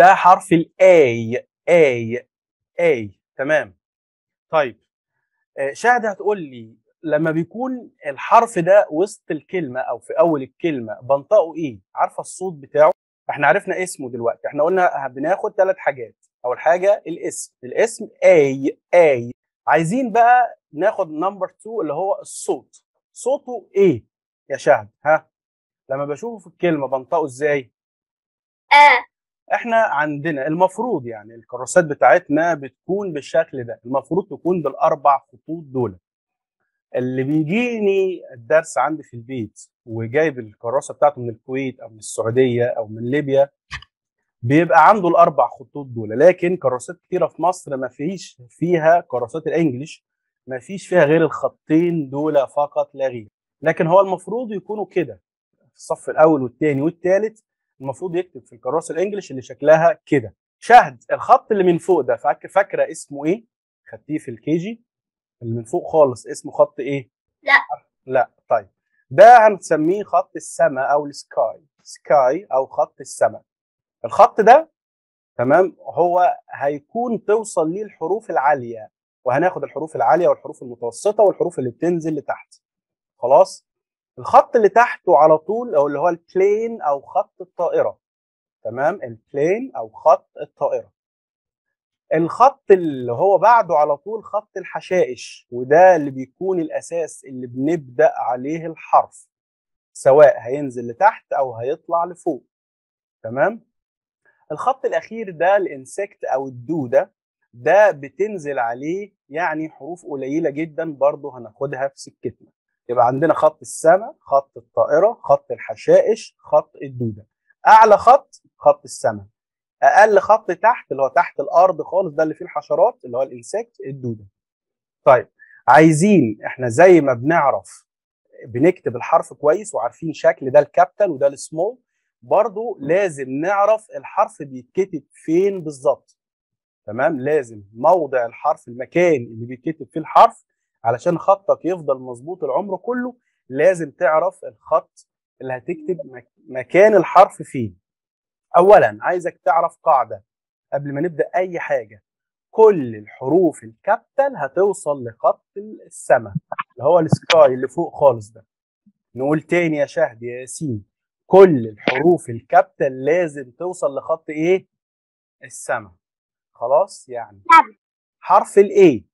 ده حرف الاي اي اي. تمام. طيب شاهد هتقول لي لما بيكون الحرف ده وسط الكلمه او في اول الكلمه بنطقه ايه؟ عارفه الصوت بتاعه؟ احنا عرفنا اسمه دلوقتي، احنا قلنا بناخد ثلاث حاجات. اول حاجه الاسم، الاسم اي اي. عايزين بقى ناخد نمبر 2 اللي هو الصوت، صوته ايه يا شهد؟ ها لما بشوفه في الكلمه بنطقه ازاي؟ احنا عندنا المفروض يعني الكراسات بتاعتنا بتكون بالشكل ده، المفروض تكون بالاربع خطوط دول. اللي بيجيني الدرس عندي في البيت وجايب الكراسه بتاعته من الكويت او من السعوديه او من ليبيا بيبقى عنده الاربع خطوط دول، لكن كراسات كتيره في مصر ما فيش فيها كراسات الانجليش، ما فيش فيها غير الخطين دول فقط لا غير، لكن هو المفروض يكونوا كده. في الصف الاول والثاني والثالث المفروض يكتب في الكراسه الانجليش اللي شكلها كده. شاهد الخط اللي من فوق ده فاكره اسمه ايه؟ خدتيه في الكيجي؟ اللي من فوق خالص اسمه خط ايه؟ لا لا. طيب ده هنسميه خط السماء او السكاي، سكاي او خط السماء. الخط ده تمام هو هيكون توصل ليه الحروف العاليه، وهناخد الحروف العاليه والحروف المتوسطه والحروف اللي بتنزل لتحت. خلاص؟ الخط اللي تحته على طول او اللي هو البلين او خط الطائره. تمام؟ البلين او خط الطائره. الخط اللي هو بعده على طول خط الحشائش، وده اللي بيكون الاساس اللي بنبدا عليه الحرف، سواء هينزل لتحت او هيطلع لفوق. تمام؟ الخط الاخير ده الانسكت او الدوده، ده بتنزل عليه يعني حروف قليله جدا برضه هناخدها في سكتنا. يبقى عندنا خط السماء، خط الطائره، خط الحشائش، خط الدوده. اعلى خط خط السماء، اقل خط تحت اللي هو تحت الارض خالص ده اللي فيه الحشرات اللي هو الانسكت الدوده. طيب عايزين احنا زي ما بنعرف بنكتب الحرف كويس وعارفين شكل ده الكابيتال وده السمول، برضو لازم نعرف الحرف بيتكتب فين بالظبط. تمام؟ لازم موضع الحرف، المكان اللي بيتكتب فيه الحرف، علشان خطك يفضل مظبوط العمر كله لازم تعرف الخط اللي هتكتب مكان الحرف فين. اولا عايزك تعرف قاعده قبل ما نبدا اي حاجه، كل الحروف الكابيتال هتوصل لخط السماء اللي هو السكاي اللي فوق خالص ده. نقول تاني يا شهد يا ياسين، كل الحروف الكابيتال لازم توصل لخط ايه؟ السماء. خلاص؟ يعني حرف الايه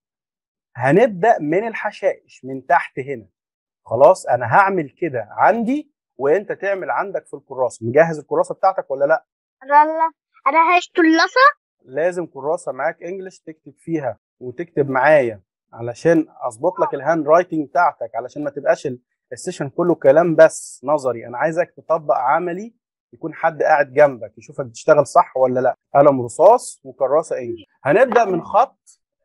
هنبدا من الحشائش من تحت هنا. خلاص؟ انا هعمل كده عندي وانت تعمل عندك في الكراسه. مجهز الكراسه بتاعتك ولا لا؟ لا انا هشتلصه. لازم كراسه معاك انجلش تكتب فيها وتكتب معايا علشان اظبط لك الهاند رايتنج بتاعتك، علشان ما تبقاش السيشن كله كلام بس نظري. انا عايزك تطبق عملي، يكون حد قاعد جنبك يشوفك بتشتغل صح ولا لا. قلم رصاص وكراسه انجلش. هنبدا من خط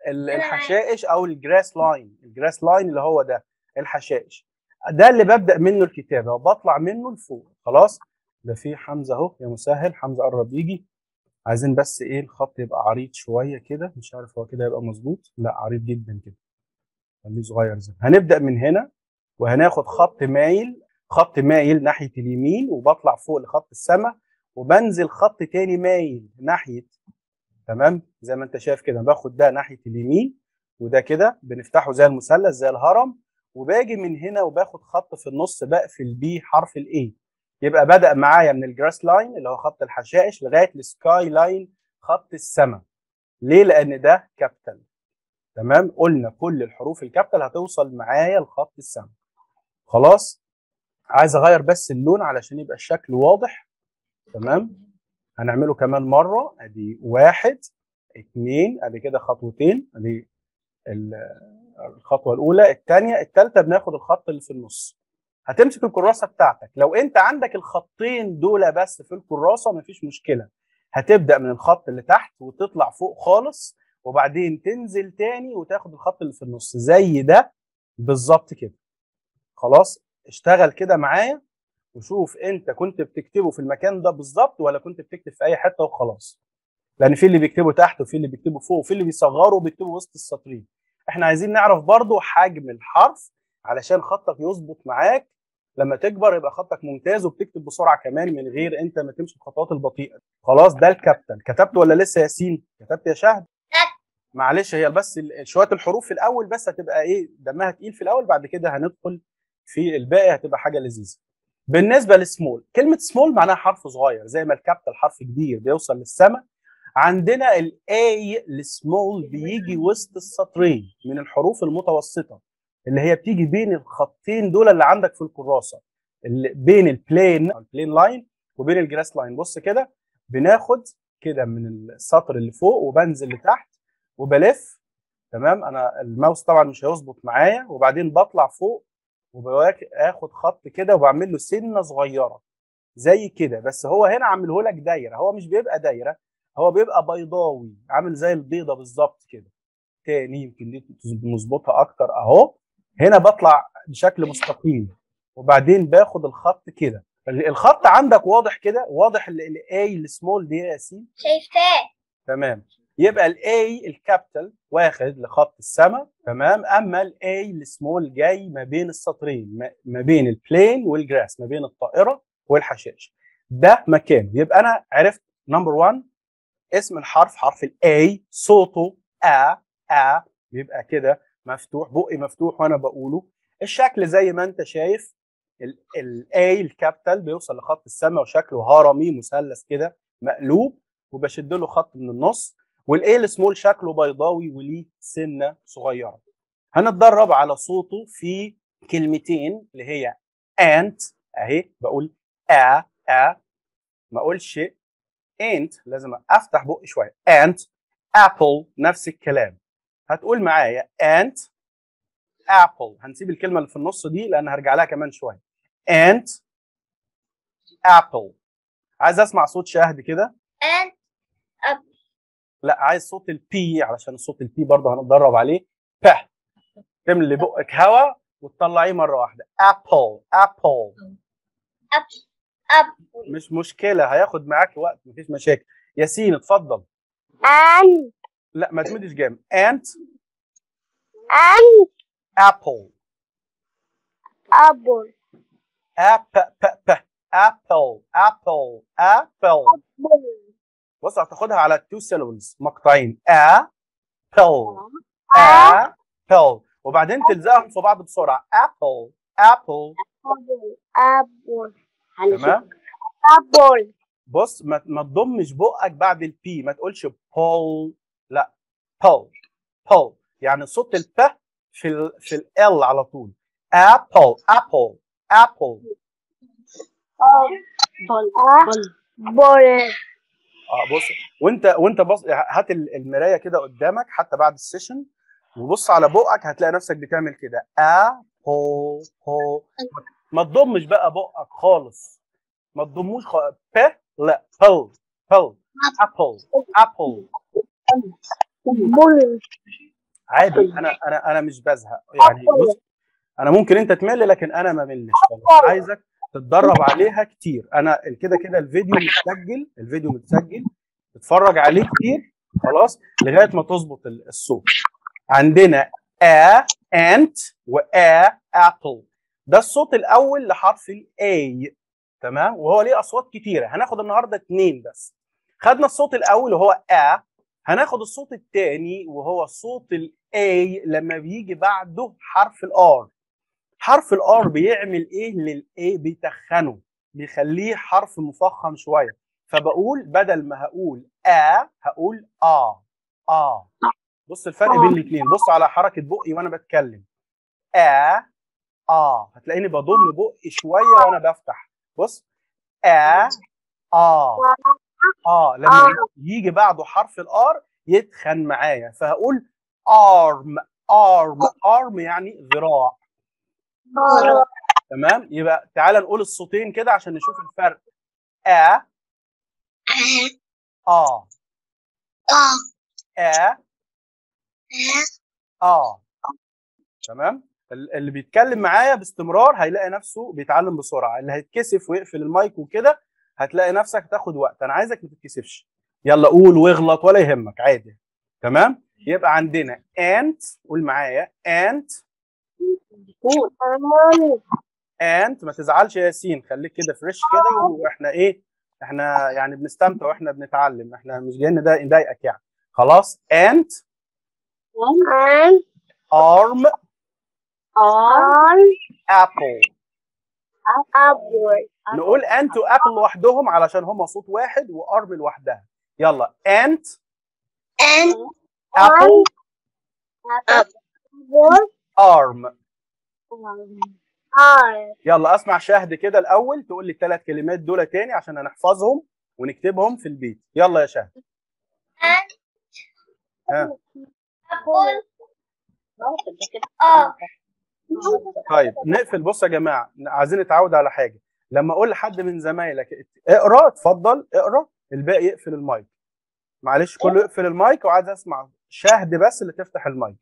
الحشائش او الجراس لاين، الجراس لاين اللي هو ده الحشائش، ده اللي ببدأ منه الكتابة وبطلع منه لفوق. خلاص؟ ده في حمزة اهو يا مسهل، حمزة قرب يجي. عايزين بس ايه الخط يبقى عريض شوية كده، مش عارف هو كده يبقى مظبوط؟ لا عريض جدا كده، خليه صغير زي. هنبدأ من هنا وهناخد خط مايل، خط مايل ناحية اليمين وبطلع فوق لخط السماء وبنزل خط تاني مايل ناحية. تمام؟ زي ما انت شايف كده باخد ده ناحية اليمين وده كده بنفتحه زي المثلث زي الهرم، وباجي من هنا وباخد خط في النص بقفل بيه حرف الايه. يبقى بدأ معايا من الجراس لاين اللي هو خط الحشائش لغايه السكاي لاين خط السماء. ليه؟ لان ده كابيتال. تمام؟ قلنا كل الحروف الكابيتال هتوصل معايا لخط السماء. خلاص؟ عايز اغير بس اللون علشان يبقى الشكل واضح. تمام؟ هنعمله كمان مره. ادي واحد اتنين، ادي كده خطوتين، ادي الخطوه الاولى الثانيه الثالثه، بناخد الخط اللي في النص. هتمسك الكراسه بتاعتك، لو انت عندك الخطين دول بس في الكراسه مفيش مشكله، هتبدا من الخط اللي تحت وتطلع فوق خالص وبعدين تنزل تاني وتاخد الخط اللي في النص زي ده بالظبط كده. خلاص؟ اشتغل كده معايا وشوف انت كنت بتكتبه في المكان ده بالظبط ولا كنت بتكتب في اي حته وخلاص، لان في اللي بيكتبوا تحت وفي اللي بيكتبوا فوق وفي اللي بيصغروا وبيكتبوا وسط السطرين. احنا عايزين نعرف برضو حجم الحرف علشان خطك يظبط معاك لما تكبر يبقى خطك ممتاز وبتكتب بسرعه كمان من غير انت ما تمشي الخطوات البطيئه. خلاص ده الكابتن. كتبت ولا لسه يا سين؟ كتبت يا شهد؟ معلش هي بس شويه الحروف في الاول بس هتبقى ايه دمها تقيل في الاول، بعد كده هندخل في الباقي هتبقى حاجه لذيذه. بالنسبه لسمول، كلمه سمول معناها حرف صغير، زي ما الكابتن حرف كبير بيوصل للسما، عندنا الاي السمول بيجي وسط السطرين من الحروف المتوسطه اللي هي بتيجي بين الخطين دول اللي عندك في الكراسه، اللي بين البلين لاين وبين الجراس لاين. بص كده بناخد كده من السطر اللي فوق وبنزل لتحت وبلف، تمام؟ انا الماوس طبعا مش هيظبط معايا، وبعدين بطلع فوق وباخد خط كده وبعمل له سنه صغيره زي كده، بس هو هنا عامله لك دايره، هو مش بيبقى دايره، هو بيبقى بيضاوي عامل زي البيضه بالظبط كده. تاني يمكن دي نظبطها اكتر اهو. هنا بطلع بشكل مستقيم وبعدين باخد الخط كده. الخط عندك واضح كده؟ واضح الاي السمول دي يا ياسين؟ شايفاه تمام. يبقى الاي الكابيتال واخد لخط السما، تمام؟ اما الاي السمول جاي ما بين السطرين، ما بين البلين والجراس، ما بين الطائره والحشاش، ده مكانه. يبقى انا عرفت نمبر 1 اسم الحرف، حرف الاي صوته ا بيبقى كده مفتوح، بقي مفتوح وانا بقوله. الشكل زي ما انت شايف الاي الكابيتال بيوصل لخط السما وشكله هرمي مثلث كده مقلوب وبشد له خط من النص، والاي السمول شكله بيضاوي وليه سنه صغيره. هنتدرب على صوته في كلمتين اللي هي انت، اهي بقول ا ما اقولش انت، لازم افتح بقي شويه. انت ابل نفس الكلام، هتقول معايا انت ابل، هنسيب الكلمه اللي في النص دي لان هرجع لها كمان شويه. انت ابل. عايز اسمع صوت شهد كده. انت ابل. لا عايز صوت البي، علشان صوت البي برضه هنتدرب عليه. باه، تملي بقك هوا وتطلعيه مره واحده. ابل ابل ابل. مش مشكله، هياخد معاك وقت، مفيش مشاكل. ياسين اتفضل. انت. لا ما تمدش جامد. انت ابل ابل ابل ابل ابل. بص هتاخدها على التو سيلابلز مقطعين، ابل ابل، وبعدين تلزقهم في بعض بسرعه. ابل ابل ابل. تمام ابل. بص ما تضمش بقك بعد البي، ما تقولش بول، لا بول بول، يعني صوت الب في ال على طول. ابل ابل ابل ابل. بص وانت بص، هات المرايه كده قدامك حتى بعد السيشن، وبص على بقك هتلاقي نفسك بتعمل كده. هو هو ما تضمش بقى بقك خالص، ما تضموش خالص. لا بل بل ابل ابل. عادي انا مش بزهق يعني. بص انا ممكن انت تمل لكن انا ما ملش، عايزك تتدرب عليها كتير. انا كده كده الفيديو متسجل، تتفرج عليه كتير خلاص لغايه ما تظبط الصوت. عندنا انت وآ ابل، ده الصوت الاول لحرف الاي، تمام؟ وهو ليه اصوات كتيره، هناخد النهارده 2 بس. خدنا الصوت الاول وهو آ، هناخد الصوت الثاني وهو صوت الاي لما بيجي بعده حرف الار. حرف الار بيعمل ايه للاي؟ بيتخنه، بيخليه حرف مفخم شويه، فبقول بدل ما هقول هقول بص الفرق بين الاثنين، بص على حركه بقي وانا بتكلم. هتلاقيني بضم بقي شويه وانا بفتح. بص لما يجي بعده حرف الار يتخن معايا، فهقول ارم ارم ارم، يعني ذراع. تمام. يبقى تعالى نقول الصوتين كده عشان نشوف الفرق. ا اه ا اه. تمام. اللي بيتكلم معايا باستمرار هيلاقي نفسه بيتعلم بسرعه، اللي هيتكسف ويقفل المايك وكده هتلاقي نفسك تاخد وقت. انا عايزك ما تتكسفش، يلا قول واغلط ولا يهمك عادي. تمام. يبقى عندنا انت، قول معايا انت انت ما تزعلش يا ياسين، خليك كده فريش كده، واحنا ايه احنا يعني بنستمتع واحنا بنتعلم، احنا مش جايين نضايقك يعني. خلاص انت arm apple نقول انت وابل لوحدهم علشان هما صوت واحد، وارم لوحدها. يلا انت apple arm. يلا اسمع شاهد كده الاول، تقول لي الثلاث كلمات دول تاني عشان هنحفظهم ونكتبهم في البيت. يلا يا شاهد. ها طيب نقفل. بصوا يا جماعه، عايزين نتعود على حاجه، لما اقول لحد من زمايلك اقرا اتفضل اقرا، الباقي يقفل المايك. معلش كله يقفل المايك، وعايز اسمع شاهد بس اللي تفتح المايك.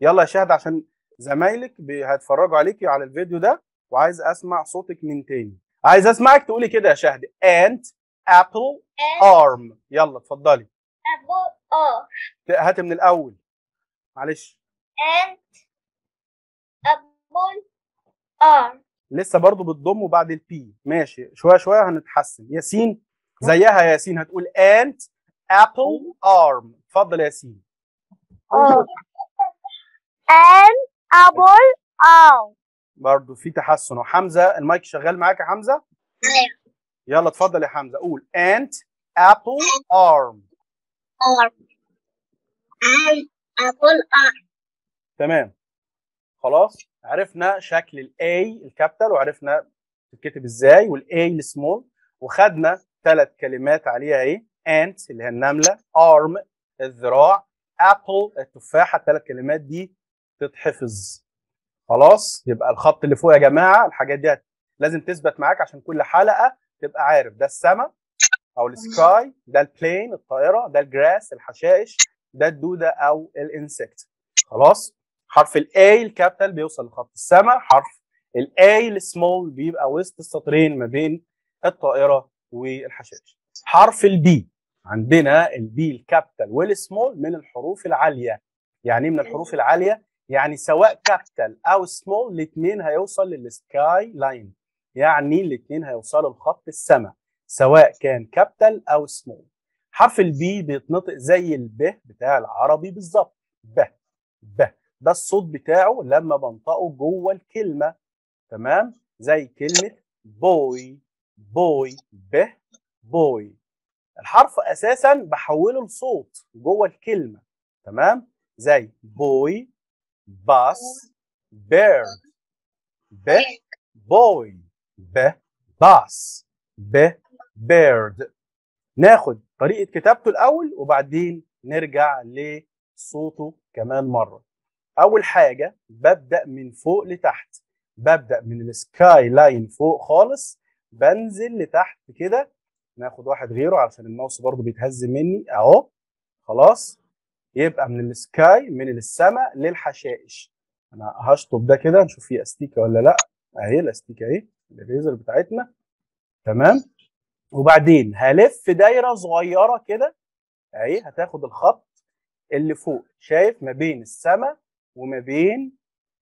يلا يا شاهد عشان زمايلك هيتفرجوا عليكي على الفيديو ده، وعايز اسمع صوتك من تاني، عايز اسمعك تقولي كده يا شاهد and apple arm. يلا اتفضلي. هاتي من الاول معلش. and apple arm لسه برضو بتضم وبعد البي. ماشي شويه شويه هنتحسن. ياسين زيها، ياسين هتقول and apple arm. اتفضل يا ياسين. and apple arm برضو في تحسن. وحمزه المايك شغال معاك يا حمزه؟ نعم. يلا اتفضل يا حمزه قول and apple arm. تمام خلاص، عرفنا شكل الاي الكابيتال، وعرفنا تتكتب ازاي، والاي السمول، وخدنا ثلاث كلمات عليها ايه، انت اللي هي النمله، ارم الذراع، ابل التفاحه. الثلاث كلمات دي تتحفظ خلاص. يبقى الخط اللي فوق يا جماعه الحاجات دي لازم تثبت معاك عشان كل حلقه تبقى عارف. ده السما او السكاي، ده البلين الطائره، ده الجراس الحشائش، ده الدوده او الانسكت. خلاص حرف الاي الكابيتال بيوصل لخط السما، حرف الاي السمول بيبقى وسط السطرين ما بين الطائره والحشائش. حرف البي عندنا، البي الكابيتال والسمول من الحروف العاليه. يعني من الحروف العاليه يعني سواء كابيتال او سمول الاثنين هيوصل للسكاي لاين، يعني الاثنين هيوصلوا لخط السما سواء كان كابيتال او سمول. حرف البي بيتنطق زي الب بتاع العربي بالظبط، ب ب، ده الصوت بتاعه لما بنطقه جوه الكلمه. تمام زي كلمه بوي بوي، ب بوي. الحرف اساسا بحوله لصوت جوه الكلمه. تمام زي بوي باس بير، ب بوي ب باس ب بيرد. ناخد طريقه كتابته الاول وبعدين نرجع لصوته كمان مره. اول حاجه ببدا من فوق لتحت، ببدا من السكاي لاين فوق خالص بنزل لتحت كده. ناخد واحد غيره علشان الماوس برضو بيتهز مني اهو. خلاص يبقى من السكاي من السما للحشائش. انا هشطب ده كده نشوف فيه استيكه ولا لا. اهي الاستيكه اهي الريزر بتاعتنا. تمام وبعدين هلف دايره صغيره كده اهي، هتاخد الخط اللي فوق شايف ما بين السما وما بين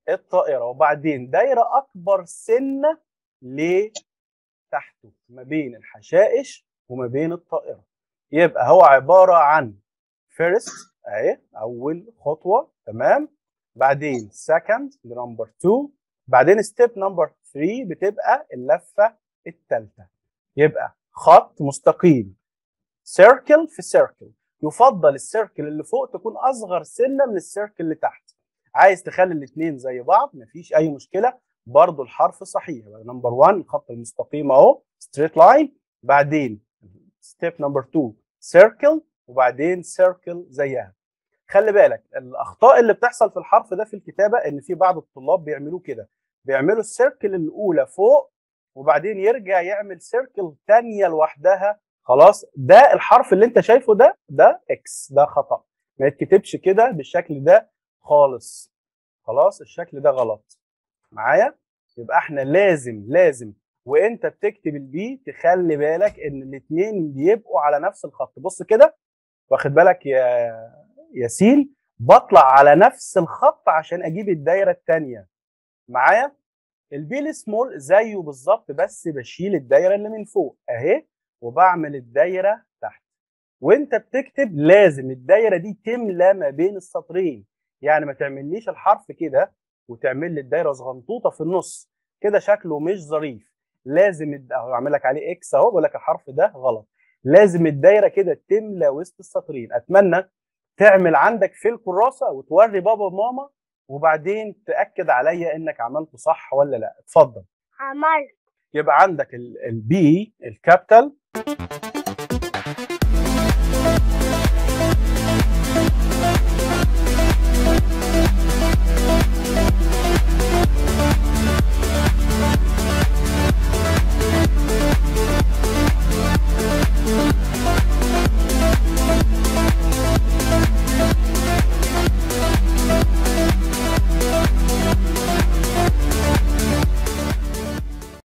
الطائره، وبعدين دايره اكبر سنه لتحته ما بين الحشائش وما بين الطائره. يبقى هو عباره عن فيرست اهي اول خطوه. تمام بعدين سكند نمبر 2، بعدين ستيب نمبر 3 بتبقى اللفه الثالثه. يبقى خط مستقيم سيركل في سيركل. يفضل السيركل اللي فوق تكون اصغر سنه من السيركل اللي تحت. عايز تخلي الاثنين زي بعض مفيش اي مشكله، برضو الحرف صحيح. نمبر 1 الخط المستقيم اهو ستريت لاين، بعدين ستيب نمبر 2 سيركل، وبعدين سيركل زيها. خلي بالك الاخطاء اللي بتحصل في الحرف ده في الكتابه، ان في بعض الطلاب بيعملوا كده، بيعملوا السيركل الاولى فوق وبعدين يرجع يعمل سيركل ثانيه لوحدها. خلاص ده الحرف اللي انت شايفه ده، ده اكس، ده خطا، ما يتكتبش كده بالشكل ده خالص. خلاص الشكل ده غلط معايا. يبقى احنا لازم وانت بتكتب البي تخلي بالك ان الاثنين بيبقوا على نفس الخط. بص كده واخد بالك يا ياسين، بطلع على نفس الخط عشان اجيب الدايره الثانيه معايا. البيل سمول زيه بالظبط، بس بشيل الدايره اللي من فوق اهي وبعمل الدايره تحت. وانت بتكتب لازم الدايره دي تملى ما بين السطرين، يعني ما تعمليش الحرف كده وتعمل لي الدايره زغنطوطه في النص، كده شكله مش ظريف. لازم اعمل لك عليه اكس اهو، بقول لك الحرف ده غلط. لازم الدايره كده تملى وسط السطرين. اتمنى تعمل عندك في الكراسه وتوري بابا وماما، وبعدين تاكد عليا انك عملته صح ولا لا. اتفضل. عملت. يبقى عندك البي الكابيتال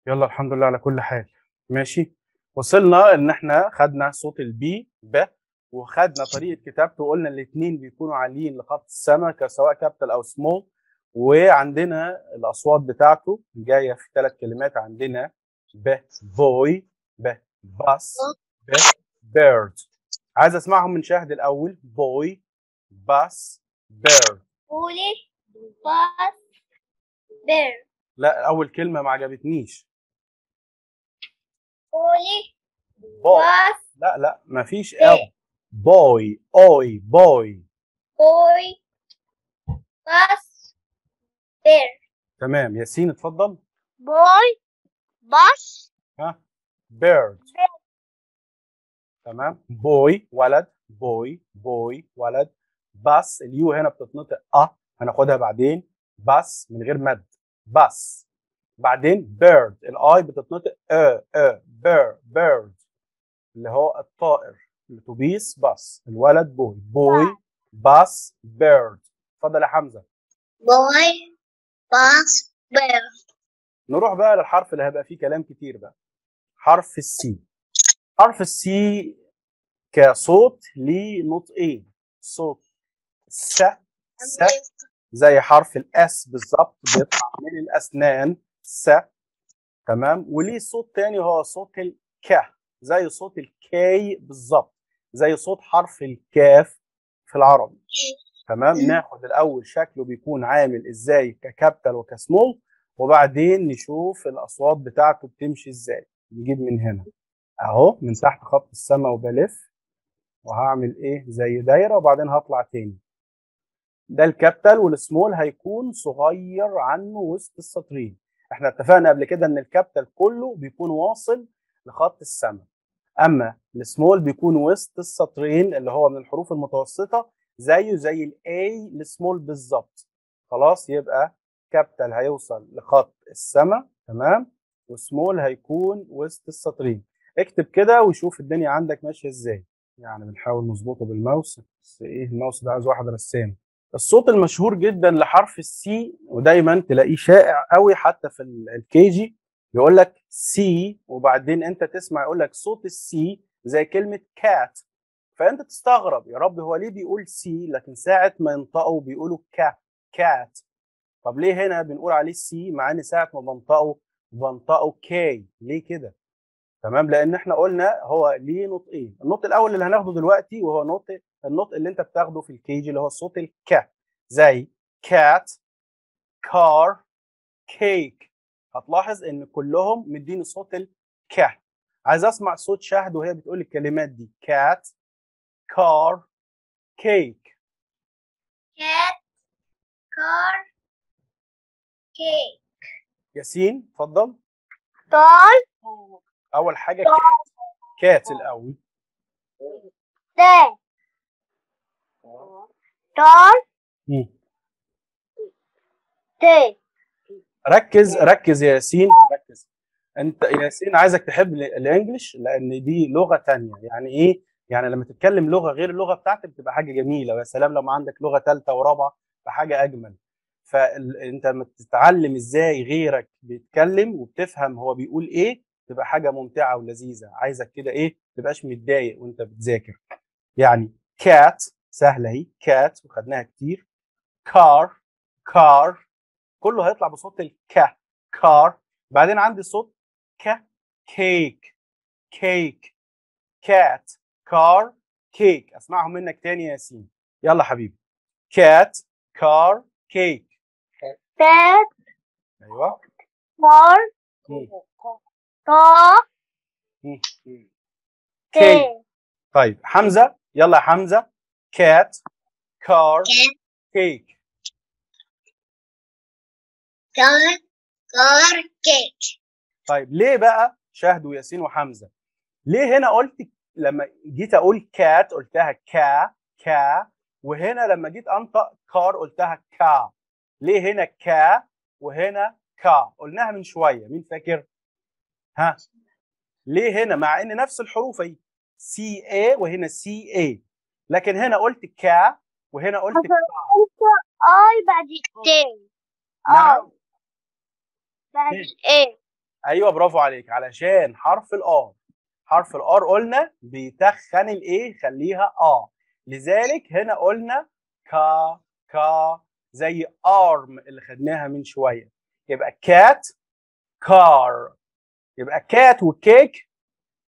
يلا. الحمد لله على كل حال. ماشي، وصلنا ان احنا خدنا صوت البي ب، وخدنا طريقه كتابته، وقلنا الاثنين بيكونوا عاليين لخط السما سواء كابيتال او سمول، وعندنا الاصوات بتاعته جايه في ثلاث كلمات. عندنا ب بوي، ب باس، ب بيرد. عايز اسمعهم من شاهد الاول. بوي، باس، بيرد. بوي، باس، بيرد. لا، اول كلمه ما عجبتنيش. بوي، باس. لا لا، مفيش أو. بوي، أوي، بوي. بوي، باس، بير. تمام. ياسين اتفضل. بوي، باس، بيرد. تمام. بوي ولد، بوي بوي ولد. باس، اليو هنا بتتنطق هناخدها بعدين، باس من غير مد، باس. بعدين بيرد، الاي بتتنطق بير، بيرد اللي هو الطائر، الاتوبيس باص. الولد بوي، بوي باص بيرد. اتفضل يا حمزه. بوي، باص، بيرد. نروح بقى للحرف اللي هيبقى فيه كلام كتير بقى، حرف السي. حرف السي كصوت ليه نطقين، صوت س س زي حرف الاس بالظبط، بيطلع من الاسنان س. تمام. وليه صوت تاني هو صوت الك، زي صوت الكاي بالظبط، زي صوت حرف الكاف في العربي. تمام. ناخد الاول شكله بيكون عامل ازاي ككابيتال وكسمول، وبعدين نشوف الاصوات بتاعته بتمشي ازاي. نجيب من هنا اهو من تحت خط السما وبلف، وهعمل ايه زي دايره، وبعدين هطلع تاني. ده الكابيتال، والسمول هيكون صغير عنه وسط السطرين. احنا اتفقنا قبل كده ان الكابيتال كله بيكون واصل لخط السما، اما السمول بيكون وسط السطرين اللي هو من الحروف المتوسطه، زيه زي الاي السمول بالظبط. خلاص، يبقى كابيتال هيوصل لخط السما، تمام، وسمول هيكون وسط السطرين. اكتب كده وشوف الدنيا عندك ماشيه ازاي. يعني بنحاول نظبطه بالماوس، بس ايه الماوس ده عايز واحد رسام. الصوت المشهور جدا لحرف السي، ودايما تلاقيه شائع قوي حتى في الكي جي، يقول لك سي، وبعدين انت تسمع يقول لك صوت السي زي كلمه كات، فانت تستغرب يا رب هو ليه بيقول سي، لكن ساعه ما ينطقوا بيقولوا كات. طب ليه هنا بنقول عليه سي مع ان ساعه ما بنطقوا كاي؟ ليه كده؟ تمام، لان احنا قلنا هو ليه نطقين. النطق الاول اللي هناخده دلوقتي وهو النطق اللي انت بتاخده في الكيجي اللي هو صوت الك، زي كات، كار، كيك. هتلاحظ ان كلهم مديني صوت الك. عايز اسمع صوت شهد وهي بتقول الكلمات دي، كات، كار، كيك. كات، كار، كيك. ياسين اتفضل. كار، اول حاجه كات الاول، ركز يا ياسين، ركز. انت يا ياسين عايزك تحب الانجليش لان دي لغه ثانيه. يعني ايه؟ يعني لما تتكلم لغه غير اللغه بتاعتك بتبقى حاجه جميله، ويا سلام لما عندك لغه ثالثه ورابعه فحاجه اجمل. فانت لما بتتعلم ازاي غيرك بيتكلم وبتفهم هو بيقول ايه تبقى حاجه ممتعه ولذيذه. عايزك كده ايه، ما تبقاش متضايق وانت بتذاكر. يعني كات سهله اهي، كات وخدناها كتير، كار، كله هيطلع بصوت الك. كار، بعدين عندي صوت ك كيك كيك كات كار كيك. اسمعهم منك تاني يا ياسين، يلا حبيبي. كات كار كيك كات ايوه كار كيك كيك. طيب حمزه، يلا يا حمزه. كات كار كيك كار كار كيك. طيب ليه بقى شاهد وياسين وحمزه ليه هنا قلت لما جيت اقول كات قلتها كا كا، وهنا لما جيت انطق كار قلتها كا؟ ليه هنا كا وهنا كا؟ قلناها من شويه، مين فاكر؟ ها ليه هنا مع ان نفس الحروف اهي سي اي وهنا سي اي، لكن هنا قلت كا وهنا قلت كا. اي بعد التاء. نعم بعد الاي. ايوه برافو عليك، علشان حرف الار، حرف الار قلنا بيتخن الايه خليها اه، لذلك هنا قلنا كا كا زي ارم اللي خدناها من شويه، يبقى كات كار، يبقى كات وكيك.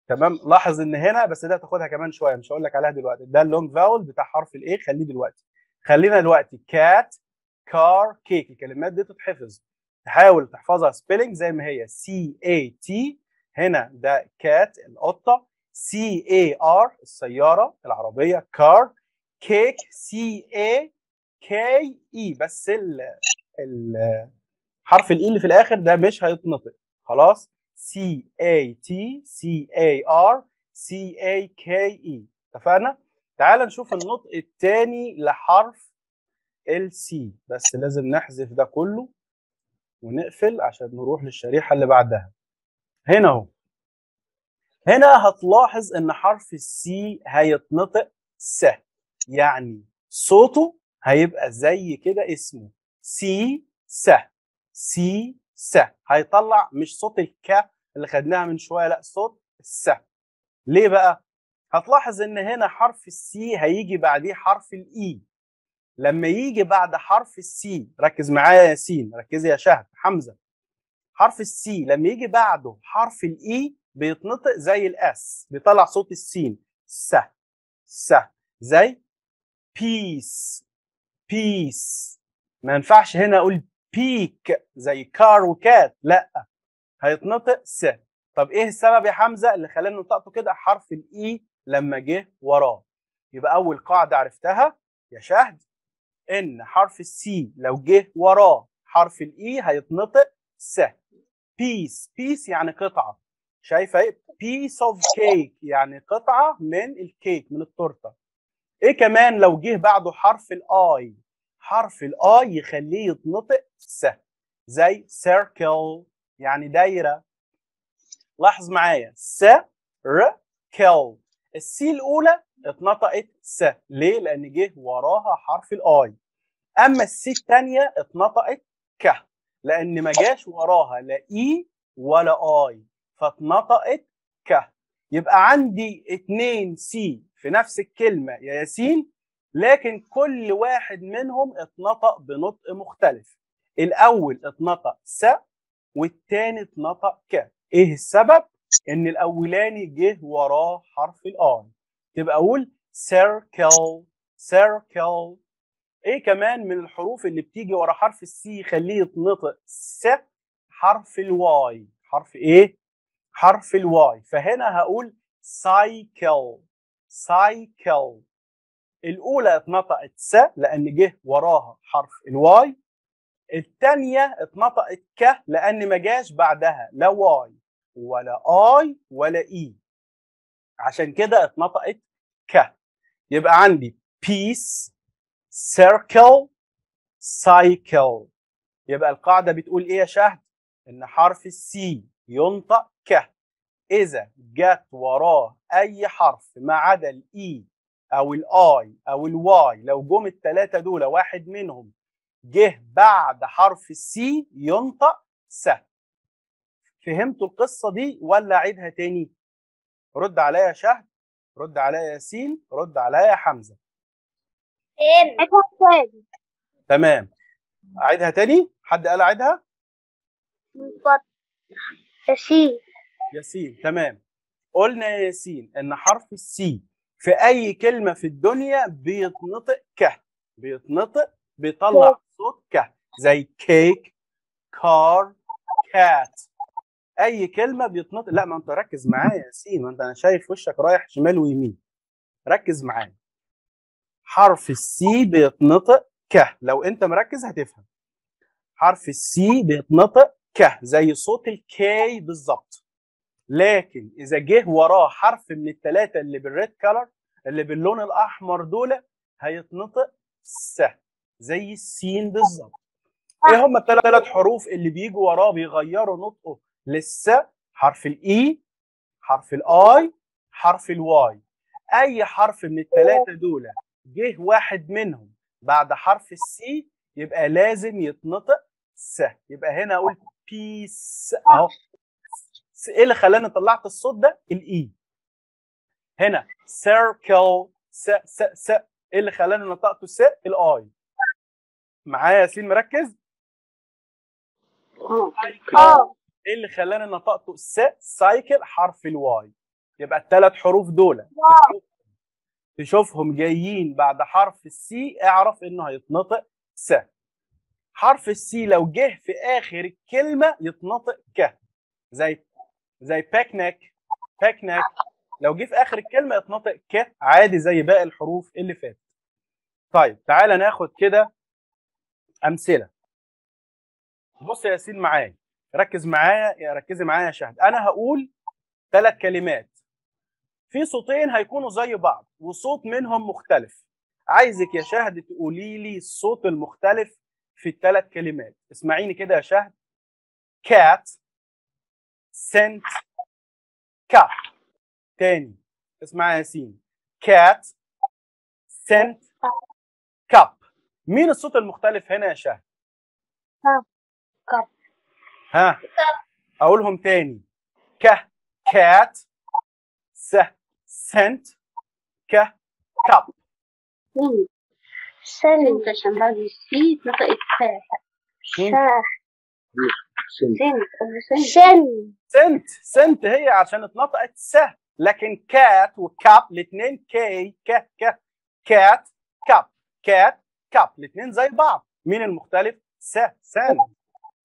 تمام، لاحظ ان هنا بس ده هتاخدها كمان شويه مش هقول لك عليها دلوقتي، ده اللونج فاول بتاع حرف الايه خليه دلوقتي، خلينا دلوقتي كات كار كيك. الكلمات دي تتحفظ، تحاول تحفظها سبيلنج زي ما هي سي اي تي، هنا ده كات القطه، سي اي ار السياره العربيه، كار كيك سي اي كي اي، بس الحرف الاي اللي في الاخر ده مش هيتنطق خلاص، سي اي تي سي اي ار سي اي كي اي. اتفقنا؟ تعال نشوف النطق الثاني لحرف السي، بس لازم نحذف ده كله ونقفل عشان نروح للشريحه اللي بعدها. هنا اهو، هنا هتلاحظ ان حرف السي هيتنطق س، يعني صوته هيبقى زي كده اسمه سي س سي س، هيطلع مش صوت الك اللي خدناها من شويه، لا صوت الس. ليه بقى؟ هتلاحظ ان هنا حرف السي هيجي بعديه حرف الاي، لما يجي بعد حرف السي ركز معايا يا ياسين، ركزي يا شهد حمزه، حرف السي لما يجي بعده حرف الاي بيتنطق زي الاس، بيطلع صوت السين س س، زي بيس بيس. ما ينفعش هنا اقول بيك زي كار وكات، لا هيتنطق س. طب ايه السبب يا حمزه اللي خلانا ننطقه كده؟ حرف الاي لما جه وراه. يبقى اول قاعده عرفتها يا شهد ان حرف السي لو جه وراه حرف الاي هيتنطق س. بيس بيس يعني قطعه، شايفه ايه؟ بيس اوف كيك يعني قطعه من الكيك من التورته. ايه كمان لو جه بعده حرف الاي؟ حرف الاي يخليه يتنطق س، زي سيركل يعني دايره. لاحظ معايا س ر كل، السي الاولى اتنطقت س، ليه؟ لان جه وراها حرف الاي. اما السي الثانيه اتنطقت ك، لان ما جاش وراها لا اي ولا اي فاتنطقت ك. يبقى عندي اتنين سي في نفس الكلمه يا ياسين، لكن كل واحد منهم اتنطق بنطق مختلف. الاول اتنطق س والثاني اتنطق ك. ايه السبب؟ ان الاولاني جه وراه حرف الاي، تبقى اقول سيركل سيركل. ايه كمان من الحروف اللي بتيجي ورا حرف السي يخليه يتنطق س؟ حرف الواي، حرف ايه؟ حرف الواي. فهنا هقول سايكل سايكل، الاولى اتنطقت س لان جه وراها حرف الواي، الثانيه اتنطقت ك لان ما جاش بعدها لا واي ولا اي ولا اي، عشان كده اتنطقت ك. يبقى عندي بيس سيركل سايكل. يبقى القاعده بتقول ايه يا شهد؟ ان حرف السي ينطق ك اذا جت وراه اي حرف ما عدا الاي او الاي او الواي. لو جم الثلاثه دول واحد منهم جه بعد حرف السي ينطق س. فهمتوا القصه دي ولا اعيدها تاني؟ رد عليا يا شهد، رد عليا يا ياسين، رد عليا يا حمزه. تمام، اعيدها تاني؟ حد قال اعيدها؟ ياسين. ياسين، تمام. قلنا يا ياسين ان حرف السي في اي كلمه في الدنيا بيتنطق ك، بيتنطق بيطلع صوت ك، زي كيك، كار، كات. اي كلمه بيتنطق. لا ما انت ركز معايا يا ياسين، ما انت انا شايف وشك رايح شمال ويمين. ركز معايا. حرف السي بيتنطق ك، لو انت مركز هتفهم. حرف السي بيتنطق ك زي صوت الكاي بالظبط، لكن اذا جه وراه حرف من الثلاثه اللي بالريد كلر اللي باللون الاحمر دول هيتنطق س زي السين بالظبط. ايه هم الثلاث حروف اللي بيجوا وراه بيغيروا نطقه للس؟ حرف الاي، حرف الاي، حرف الواي. اي حرف من الثلاثه دول جه واحد منهم بعد حرف السي يبقى لازم يتنطق س. يبقى هنا اقول بيس اهو. ايه اللي خلاني طلعت الصوت ده؟ الاي. هنا سيركل س س س، ايه اللي خلاني نطقته س؟ الاي. معايا ياسين مركز؟ ايه اللي خلاني نطقته س؟ سايكل، حرف الواي. يبقى الثلاث حروف دول تشوفهم جايين بعد حرف السي اعرف انه هيتنطق س. حرف السي لو جه في اخر الكلمه يتنطق ك، زي باكناك، باكناك. لو جه في اخر الكلمه يتنطق ك عادي زي باقي الحروف اللي فاتت. طيب تعالى ناخد كده امثله. بص يا ياسين معايا، ركز معايا، ركزي معايا يا شهد. انا هقول ثلاث كلمات في صوتين هيكونوا زي بعض وصوت منهم مختلف. عايزك يا شهد تقولي لي الصوت المختلف في الثلاث كلمات. اسمعيني كده يا شهد. cat، sent، cup. تاني اسمع يا ياسين. cat، sent، cup. مين الصوت المختلف هنا يا شهد؟ cup. ها اقولهم تاني. ك cat، س sent، ك cup. سنت عشان بعد السي نطقت سنت. سنت هي عشان اتنطقت س، لكن كات وكاب الاثنين كي ك ك. كات كاب، كات كاب، الاثنين زي بعض. مين المختلف؟ س، سنت،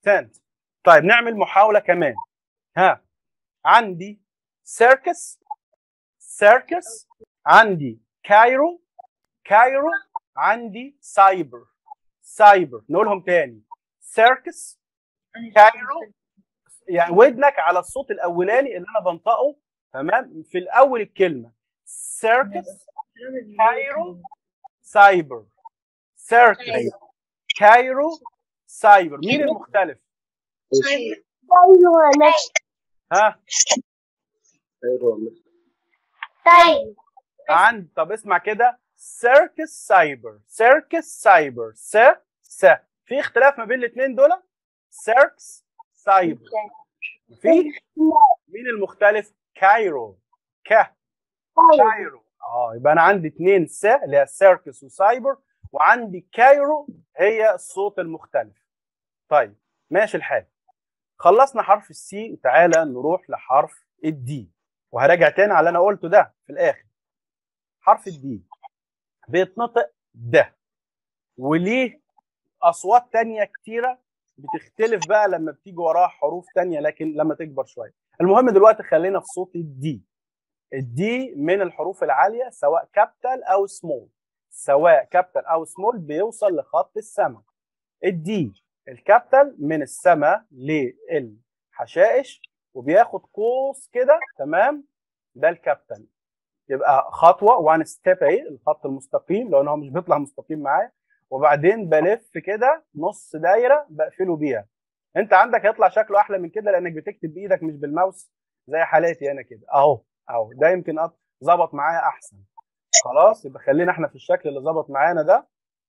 سنت. طيب نعمل محاولة كمان. ها عندي سيركس، سيركس. عندي كايرو، كايرو. عندي سايبر، سايبر. نقولهم تاني. سيركس، كايرو. يعني ودنك على الصوت الاولاني اللي انا بنطقه، تمام، في الاول الكلمه. سيركس، كايرو، سايبر. سيركس، كايرو، سايبر. مين المختلف؟ سايبر. ها سايبر. عند طب اسمع كده. سيركس، سايبر، سيركس، سايبر. س س، في اختلاف ما بين الاثنين دول؟ سيركس، سايبر. في مين المختلف؟ كايرو، ك، كايرو. يبقى انا عندي اثنين س اللي هي سيركس وسايبر، وعندي كايرو هي الصوت المختلف. طيب ماشي الحال. خلصنا حرف السي، تعالى نروح لحرف الدي، وهراجع تاني على اللي انا قلته ده في الاخر. حرف الدي بيتنطق د، وليه اصوات تانية كتيره بتختلف بقى لما بتيجي وراها حروف تانية، لكن لما تكبر شويه. المهم دلوقتي خلينا في صوت الدي. الدي من الحروف العاليه سواء كابيتال او سمول، سواء كابيتال او سمول بيوصل لخط السما. الدي الكابيتال من السما للحشائش وبياخد قوس كده، تمام، ده الكابيتال. يبقى خطوه وان ستيب اهي، الخط المستقيم لو ان هو مش بيطلع مستقيم معايا، وبعدين بلف كده نص دايره بقفله بيها. انت عندك هيطلع شكله احلى من كده لانك بتكتب بايدك مش بالماوس زي حالاتي انا كده، اهو اهو. ده يمكن ظبط معايا احسن. خلاص يبقى خلينا احنا في الشكل اللي ظبط معانا ده،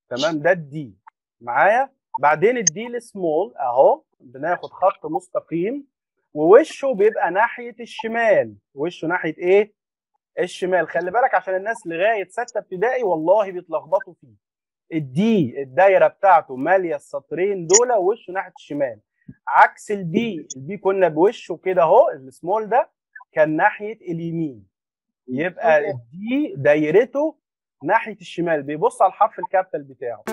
تمام. ده الدي معايا. بعدين الدي السمول اهو، بناخد خط مستقيم ووشه بيبقى ناحيه الشمال. وشه ناحيه ايه؟ الشمال. خلي بالك عشان الناس لغايه سته ابتدائي والله بيتلخبطوا فيه. الدي الدايره بتاعته ماليه السطرين دول ووشه ناحيه الشمال. عكس البي، البي كنا بوشه كده اهو، السمول ده كان ناحيه اليمين، يبقى الدي دايرته ناحيه الشمال، بيبص على الحرف الكابيتال بتاعه.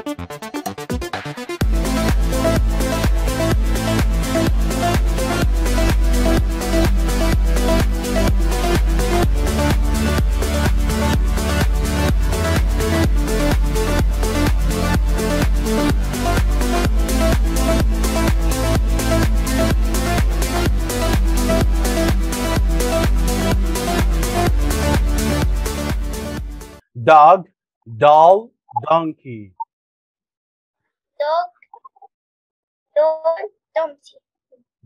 Dog, doll, donkey. Dog, doll, donkey.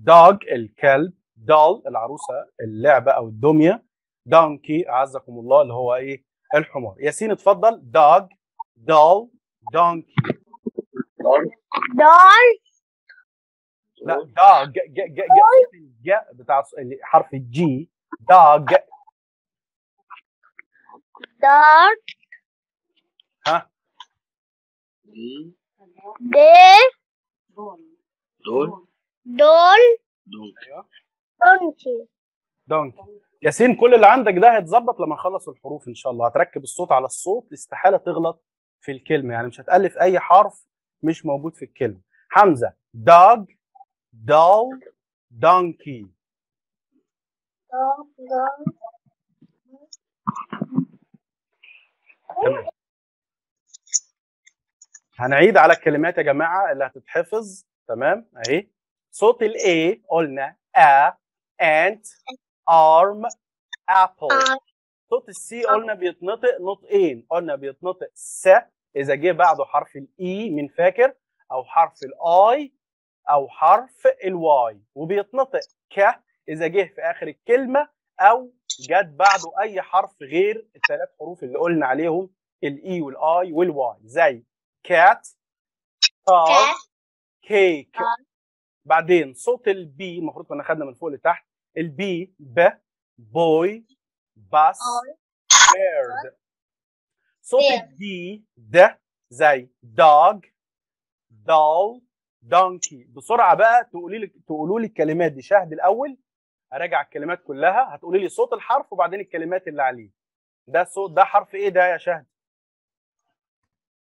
Dog الكلب، doll العروسة، اللعبة أو الدمية، donkey أعزكم الله اللي هو إيه؟ الحمار. ياسين اتفضل. Dog, doll, donkey. doll. لا dog ج بتاع حرف الجي. dog. Dog. ها. Day. Doll. Donkey. Donkey. ياسين كل اللي عندك ده هيتظبط لما نخلص الحروف إن شاء الله. هتركب الصوت على الصوت، استحالة تغلط في الكلمة، يعني مش هتألف أي حرف مش موجود في الكلمة. حمزة. Dog. Doll. Donkey. تمام. هنعيد على الكلمات يا جماعه اللي هتتحفظ، تمام؟ اهي صوت ال A قلنا A، ant، arm، apple. صوت ال C قلنا بيتنطق نطقين، قلنا بيتنطق س اذا جه بعده حرف ال E من فاكر، او حرف ال I او حرف ال Y، وبيتنطق ك اذا جه في اخر الكلمه او جت بعده اي حرف غير الثلاث حروف اللي قلنا عليهم الاي والاي والواي، زي كات، كار، كيك. بعدين صوت البي المفروض كنا خدنا من فوق لتحت، البي ب، بوي، باس، بيرد. صوت الدي د زي دوغ، دول، دونكي. بسرعه بقى تقولوا لي الكلمات دي. شاهد الاول هراجع الكلمات كلها، هتقولي لي صوت الحرف وبعدين الكلمات اللي عليه. ده صوت، ده حرف ايه ده يا شهد؟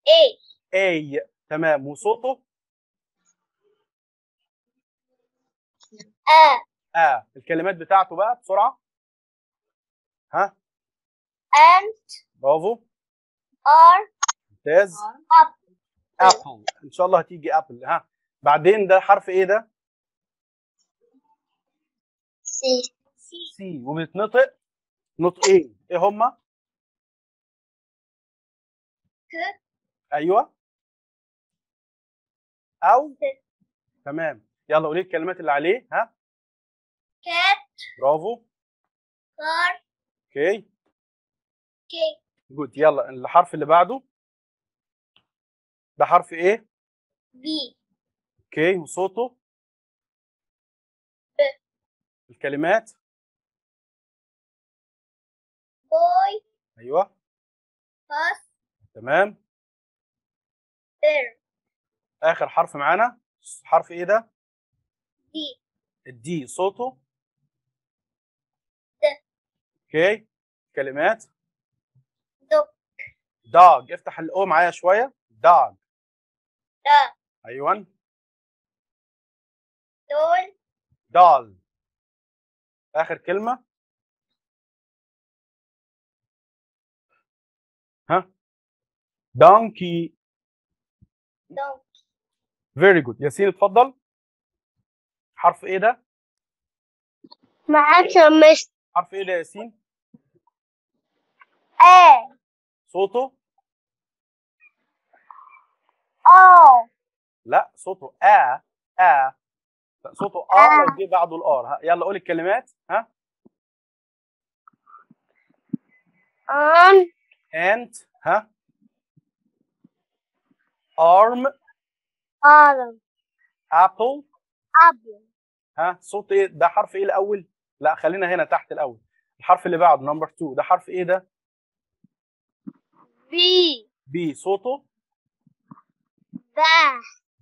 اي. اي تمام. وصوته؟ ا. ا. الكلمات بتاعته بقى بسرعة. ها؟ انت. برافو. ار. ممتاز. ابل. ابل ان شاء الله هتيجي ابل. ها بعدين ده حرف ايه ده؟ سي. سي وبيتنطق نطقين، ايه هما؟ ك. ايوه او ك. تمام يلا قولي الكلمات اللي عليه. ها كات. برافو. كار. اوكي كي. جود. يلا الحرف اللي بعده ده حرف ايه؟ بي. اوكي وصوته؟ الكلمات بوي. ايوه باس. تمام. بير. اخر حرف معانا حرف ايه ده؟ دي. الدي صوته د. اوكي كلمات دوك. دوج. افتح الاو معايا شويه. دوج. دا. ايوه دول. دال. آخر كلمة. ها دونكي. دونكي. فيري جود. ياسين اتفضل. حرف ايه ده؟ معاك يا مستر. حرف ايه ده يا ياسين؟ ا. صوته؟ اه. لا صوته ا. ا صوته ار جه بعده الار. يلا قولي الكلمات. ها انت. ها ارم. ارم. ابل. ابل. ها صوت ايه ده؟ حرف ايه الاول؟ لا خلينا هنا تحت الاول. الحرف اللي بعده نمبر 2 ده حرف ايه ده؟ بي. بي صوته ب.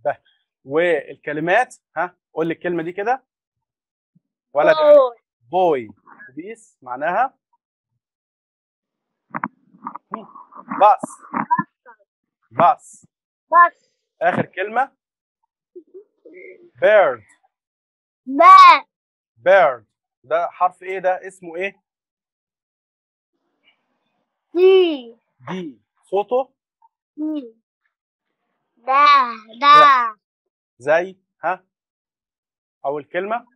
ب. والكلمات، ها قول لي الكلمه دي كده. ولد بوي، بيس معناها باص باص. اخر كلمه بيرد. بيرد ده حرف ايه؟ ده اسمه ايه؟ دي. صوته ده زي ها اول كلمه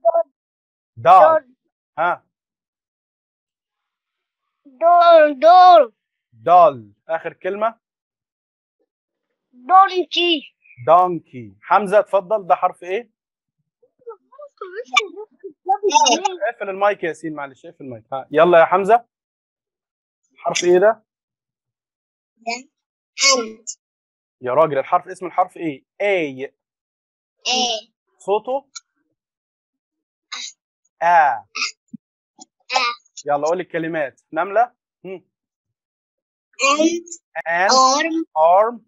دار. ها دول. دال. اخر كلمه دونكي. حمزه اتفضل، ده حرف ايه؟ اقفل المايك يا ياسين، معلش اقفل المايك. ها يلا يا حمزه، حرف ايه ده؟ يا راجل الحرف، اسم الحرف ايه؟ اي. صوته آه. يلا قولي الكلمات. نملة. and arm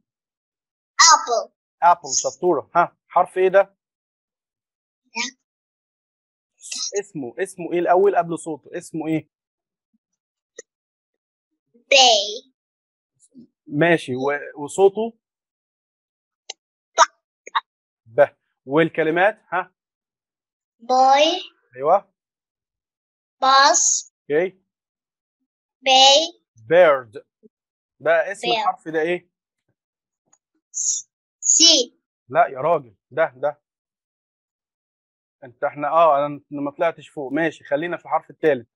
apple. شطورة. ها حرف ايه ده؟ اسمه ايه الأول قبل صوته؟ اسمه ايه؟ باي. ماشي، وصوته ب. والكلمات ها باي. ايوه باص. اوكي. باي. بيرد. ده اسم الحرف ده ايه؟ سي. لا يا راجل، ده انت احنا انا ما طلعتش فوق. ماشي، خلينا في الحرف الثالث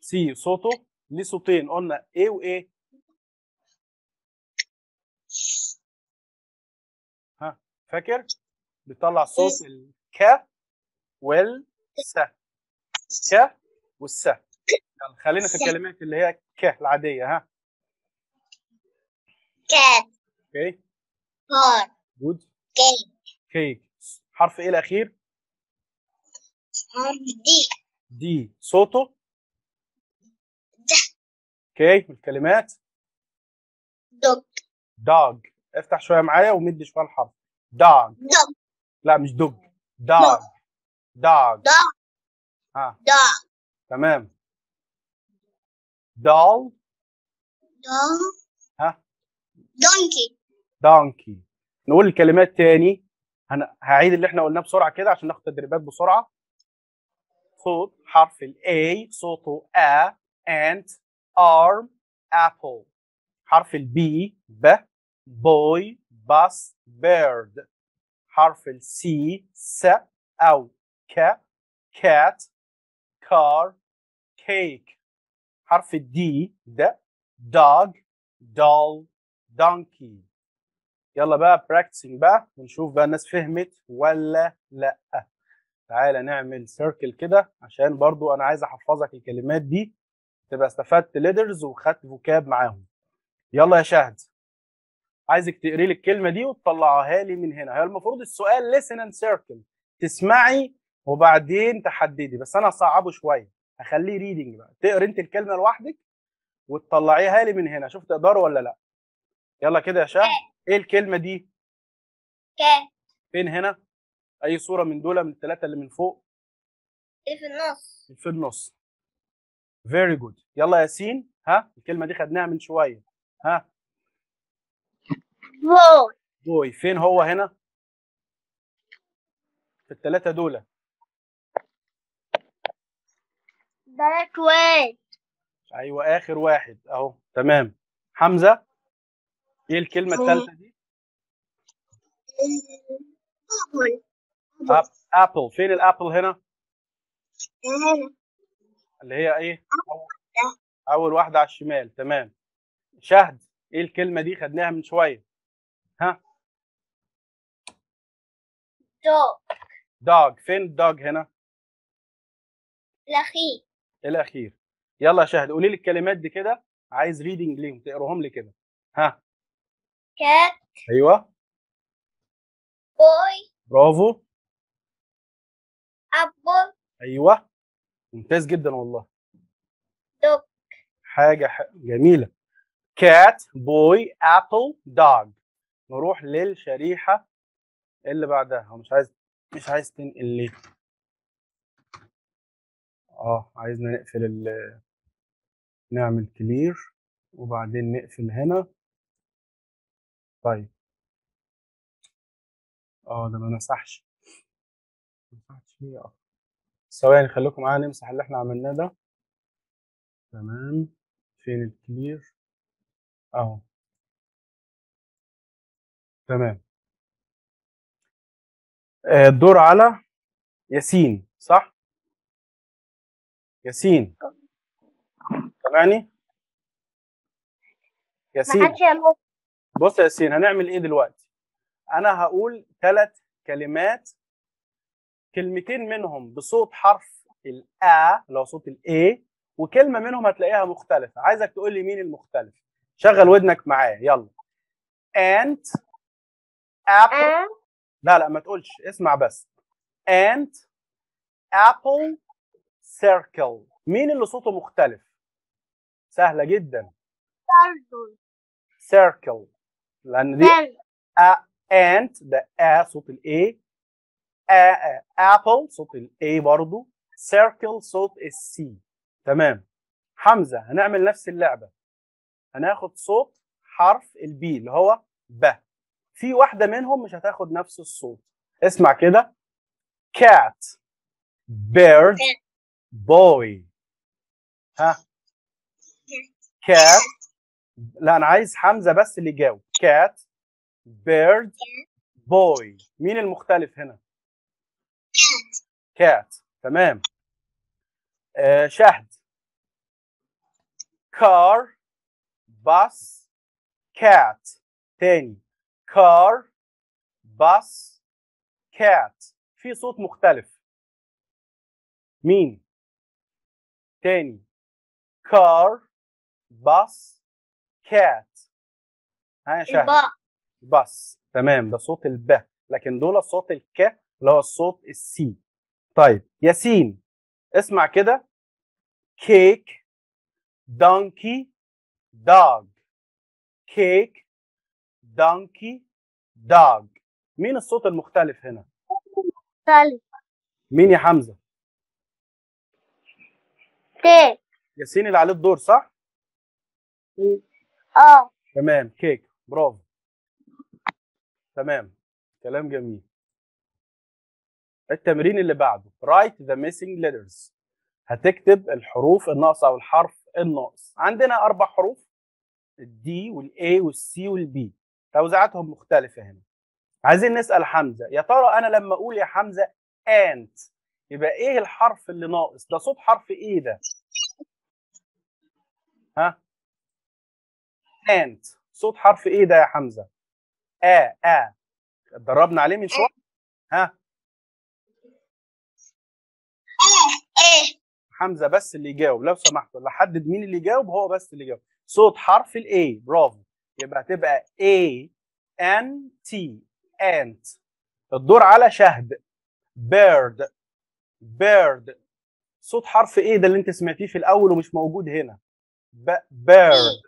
سي. صوته ليه صوتين، قلنا ايه وايه. ها فاكر بيطلع صوت الك والس، ك والس. يلا خلينا في الكلمات اللي هي ك العاديه. ها كات. اوكي. فار. جود. كيك. حرف ايه الاخير؟ دي. صوته ده. اوكي. الكلمات دوج. افتح شويه معايا ومد شويه الحرف. دوج. لا مش دوج، دوج. ها تمام. دال. ها دونكي. نقول الكلمات تاني، هعيد اللي احنا قلناه بسرعه كده عشان ناخد تدريبات بسرعه. صوت حرف الاي صوته ا، انت ارم ابل. حرف البي ب، بوي باس بيرد. حرف السي س او ك، كات كار كيك. حرف الدي د، دوج دول دونكي. يلا بقى براكتسنج بقى، ونشوف بقى الناس فهمت ولا لا. تعالى نعمل سيركل كده عشان برضو انا عايز احفظك الكلمات دي، تبقى استفدت ليدرز وخدت فوكاب معاهم. يلا يا شهد، عايزك تقري لي الكلمه دي وتطلعها لي من هنا. هي المفروض السؤال ليسن اند سيركل، تسمعي وبعدين تحددي، بس انا هصعبه شويه، هخليه ريدنج بقى. تقري انت الكلمه لوحدك وتطلعيها لي من هنا، شوف تقدروا ولا لا. يلا كده يا شهد، ايه الكلمه دي؟ كات. فين هنا؟ اي صوره من دول، من الثلاثه اللي من فوق، اللي في النص. فيري جود. يلا ياسين، ها الكلمه دي خدناها من شويه. ها بوي. فين هو هنا؟ في الثلاثه دول. ثلاث واحد. ايوه اخر واحد اهو، تمام. حمزه، ايه الكلمه الثالثه دي؟ ابل. فين الابل هنا؟ اللي هي ايه؟ اول واحده على الشمال، تمام. شهد، ايه الكلمه دي؟ خدناها من شويه. ها دوج. فين الدوج هنا؟ الاخير. يلا يا شهد، قولي لي الكلمات دي كده، عايز ريدنج ليهم، تقراهم لي كده. ها كات. ايوه. بوي. برافو. ابل. ايوه ممتاز جدا والله. دوج. حاجه جميله. كات بوي ابل دوج. نروح للشريحه اللي بعدها. هو مش عايز تنقل ليه؟ عايزنا نقفل نعمل كلير وبعدين نقفل هنا. طيب ده ما مسحش ليه. ثواني خليكم معانا نمسح اللي احنا عملناه ده. تمام، فين الكلير اهو. تمام، الدور على ياسين صح؟ ياسين سامعني؟ ياسين بص يا ياسين، هنعمل ايه دلوقتي؟ انا هقول 3 كلمات، كلمتين منهم بصوت حرف الآ اللي هو صوت الإيه، وكلمه منهم هتلاقيها مختلفه. عايزك تقول لي مين المختلف. شغل ودنك معايا يلا. انت ابل. لا ما تقولش، اسمع بس. انت ابل سيركل. مين اللي صوته مختلف؟ سهله جدا، سيركل، لان دي انت ده صوت الاي، ابل صوت الاي برضه، سيركل صوت السي. تمام. حمزه هنعمل نفس اللعبه، هناخد صوت حرف البي اللي هو ب. في واحده منهم مش هتاخد نفس الصوت، اسمع كده. كات، بيرد، بوي. ها كات، لا انا عايز حمزه بس اللي يجاوب. كات، بيرد، بوي. مين المختلف هنا؟ كات. تمام. شهد، كار، باص، كات. تاني، كار، باص، كات. في صوت مختلف، مين؟ تاني، كار، باص، كات. ها يا شهد؟ باص. تمام، ده صوت الب، لكن دول صوت الك اللي هو الصوت السي. طيب ياسين اسمع كده. كيك، دونكي، دوغ. كيك، دونكي، دوغ. مين الصوت المختلف هنا؟ مختلف مين يا حمزه؟ كيك. ياسين اللي عليه الدور صح؟ تمام، كيك، برافو. تمام، كلام جميل. التمرين اللي بعده، write the missing letters. هتكتب الحروف الناقصه او الحرف الناقص. عندنا 4 حروف، الدي والاي والسي والبي، توزيعاتهم مختلفه هنا. عايزين نسال حمزه، يا ترى انا لما اقول يا حمزه انت يبقى ايه الحرف اللي ناقص؟ ده صوت حرف ايه ده؟ ها انت صوت حرف ايه ده يا حمزه؟ اتدربنا عليه من شويه. ها حمزه بس اللي يجاوب لو سمحت، ولا حدد مين اللي يجاوب. هو بس اللي يجاوب صوت حرف الاي. برافو، يبقى هتبقى اي ان تي، انت. الدور على شهد. بيرد، بيرد. صوت حرف ايه ده اللي انت سمعتيه في الاول ومش موجود هنا؟ بيرد.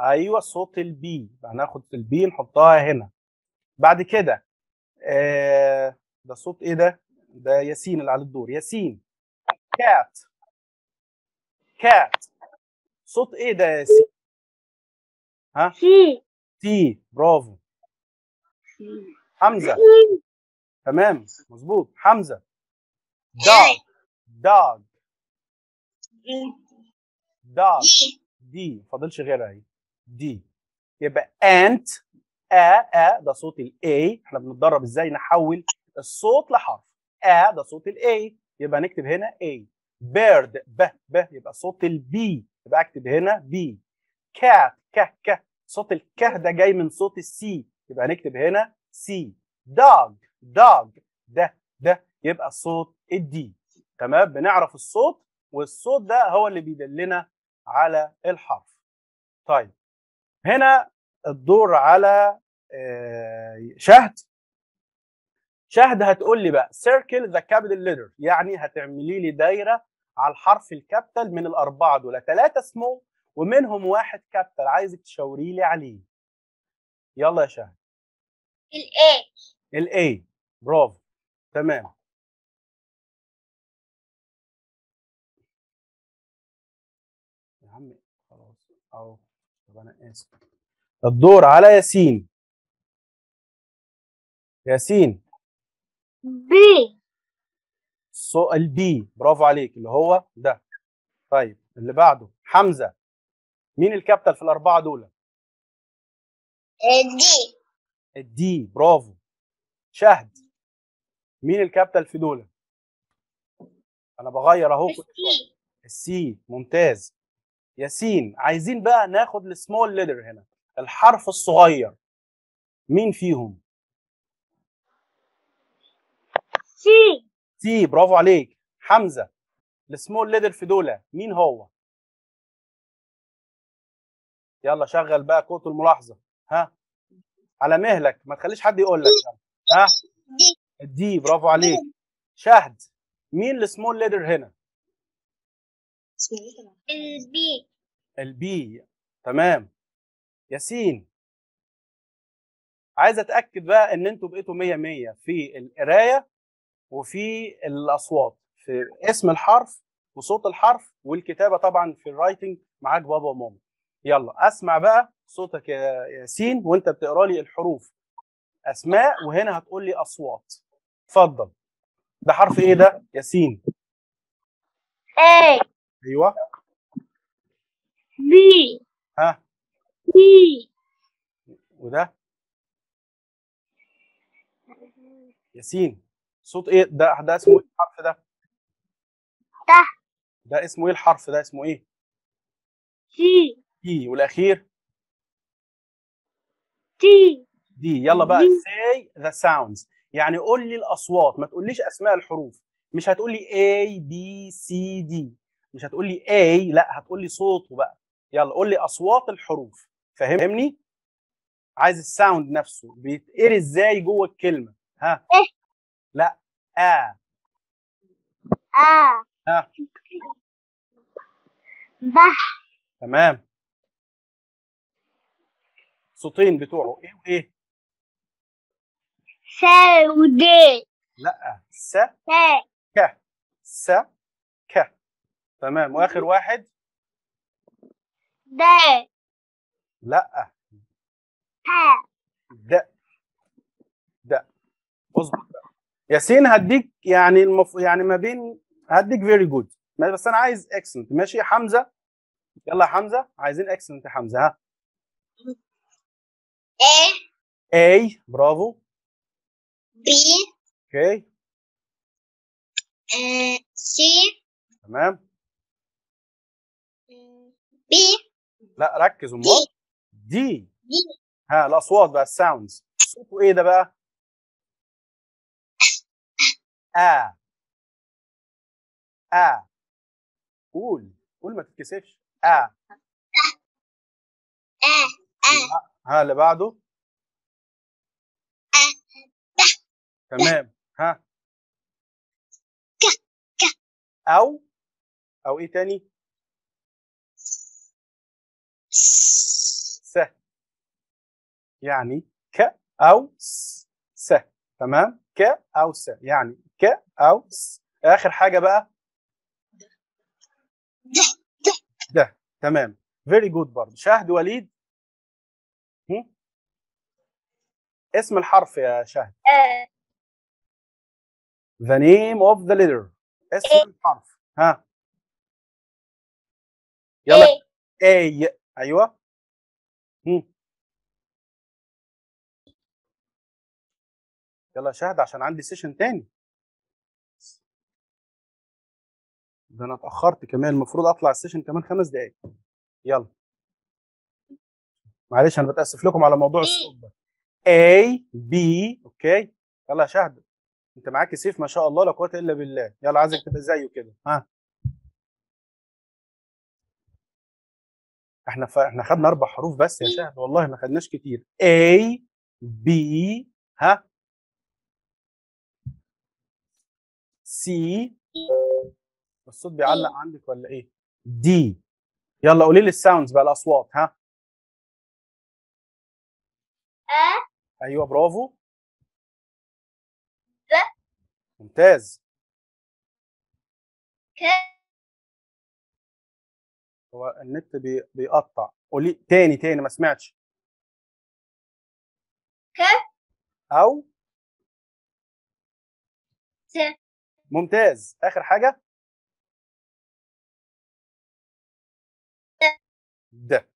ايوه، صوت البي. هناخد البي نحطها هنا. بعد كده ده صوت ايه ده؟ ده ياسين اللي على الدور. ياسين، كات، كات. صوت ايه ده يا ياسين؟ ها؟ تي. تي، برافو. حمزه، تمام مظبوط. حمزه، دوغ، دوغ، دوغ. دي فاضلش غيرها اهي، دي. يبقى انت ده صوت الاي. احنا بنتدرب ازاي نحول الصوت لحرف. ده صوت الاي، يبقى نكتب هنا اي. بيرد، ب يبقى صوت البي، يبقى اكتب هنا بي. كات، ك صوت الكه ده جاي من صوت السي، يبقى نكتب هنا سي. دوغ، دوغ، ده يبقى صوت الدي. تمام، بنعرف الصوت، والصوت ده هو اللي بيدلنا على الحرف. طيب هنا الدور على شهد. شهد هتقول لي بقى circle the capital letter، يعني هتعملي لي دايره على الحرف الكابيتال من ال4 دول، 3 سمول ومنهم 1 كابيتال. عايزك تشاوري لي عليه. يلا يا شهد. ال A. برافو، تمام. يا عم خلاص اهو. طب انا اسف، الدور على ياسين. ياسين بي. البي، برافو عليك، اللي هو ده. طيب اللي بعده حمزه. مين الكابتن في الاربعه دول؟ الدي. الدي، برافو. شهد، مين الكابتن في دول؟ انا بغير اهو. السي، ممتاز. ياسين، عايزين بقى ناخد السمول ليتر هنا، الحرف الصغير، مين فيهم؟ سي. سي، برافو عليك. حمزه، السمول ليتر في دول مين هو؟ يلا شغل بقى كود الملاحظه، ها، على مهلك، ما تخليش حد يقول لك. ها، الدي، برافو عليك. شهد، مين السمول ليتر هنا؟ البي. البي، تمام. ياسين، عايز اتاكد بقى ان انتوا بقيتوا 100 في القرايه وفي الاصوات، في اسم الحرف وصوت الحرف والكتابه طبعا في الرايتنج معاك بابا وماما. يلا اسمع بقى صوتك يا ياسين وانت بتقرا لي الحروف اسماء، وهنا هتقول لي اصوات. اتفضل. ده حرف ايه ده ياسين؟ A. ايوه. بي. ها. بي. وده ياسين صوت ايه ده؟ ده اسمه ايه الحرف ده؟ ده اسمه ايه الحرف ده؟ اسمه ايه؟ سي. سي. والاخير؟ تي. دي. يلا بقى say the sounds، يعني قول لي الاصوات، ما تقوليش اسماء الحروف. مش هتقول لي A B C D، مش هتقول لي A، لا هتقول لي صوته بقى. يلا قول لي اصوات الحروف، فاهمني؟ عايز الساوند نفسه بيتقري ازاي جوه الكلمه. ها. لا. آ. آ. ها. ب. تمام. صوتين بتوعه ايه وايه؟ س ود. لا، س ك. س ك، تمام. واخر واحد د. لا، د. د. اظبط بقى ياسين، هديك يعني يعني ما بين، هديك فيري جود، بس انا عايز اكسنت. ماشي. حمزه، يلا يا حمزه، عايزين اكسنت حمزه. ها. ايه. اي، برافو. بي. اوكي. سي. تمام. بي. لا ركز. امال دي. ها، الاصوات بقى، الساوندز. صوته ايه ده بقى؟ آ. آ. قول قول، ما تتكسفش. آ. ها، اللي بعده. تمام. ها. او ايه تاني؟ س. يعني ك او س. تمام. ك او س، يعني ك او س. اخر حاجه بقى ده. تمام، فيري جود برضه. شهد وليد، اسم الحرف يا شهد. The name of the letter، اسم الحرف. ها. يلا. A. ايوه. يلا شهد، عشان عندي سيشن تاني. ده انا اتاخرت كمان، المفروض اطلع السيشن كمان 5 دقايق. يلا معلش، انا بتاسف لكم على موضوع الصوت ده. A B. اوكي. يلا يا شهد، انت معاك سيف ما شاء الله، لا قوه الا بالله. يلا عايزك تبقى زيه كده. ها. احنا خدنا 4 حروف بس يا شهد، والله ما خدناش كتير. A B. ها. C. الصوت بيعلق عندك ولا ايه؟ D. يلا قولي لي الساوندز بقى، الاصوات. ها. ايوه برافو ك ممتاز. ك هو النت بيقطع، قولي تاني ما سمعتش. ك او ت ممتاز. اخر حاجه ده.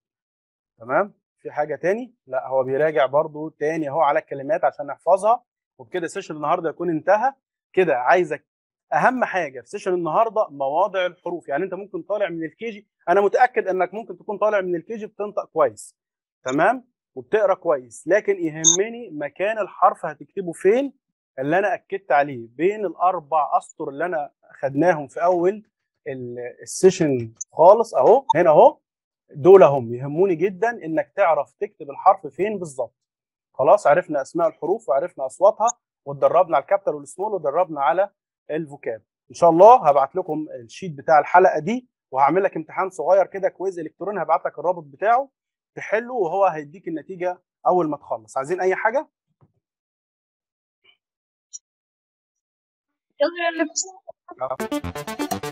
تمام، في حاجه تاني؟ لا هو بيراجع برضو تاني اهو على الكلمات عشان نحفظها، وبكده سيشن النهارده يكون انتهى. كده عايزك اهم حاجه في سيشن النهارده مواضع الحروف، يعني انت ممكن طالع من الكيجي، انا متاكد انك ممكن تكون طالع من الكيجي بتنطق كويس تمام وبتقرا كويس، لكن يهمني مكان الحرف هتكتبه فين اللي انا اكدت عليه بين الاربع اسطر اللي انا خدناهم في اول السيشن خالص اهو هنا اهو، دول هم يهموني جدا انك تعرف تكتب الحرف فين بالظبط. خلاص عرفنا اسماء الحروف وعرفنا اصواتها واتدربنا على الكابيتال والسمول واتدربنا على الفوكاب. ان شاء الله هبعت لكم الشيت بتاع الحلقه دي، وهعمل لك امتحان صغير كده كويز الكتروني، هبعت لك الرابط بتاعه تحله وهو هيديك النتيجه اول ما تخلص. عايزين اي حاجه؟ شكرا.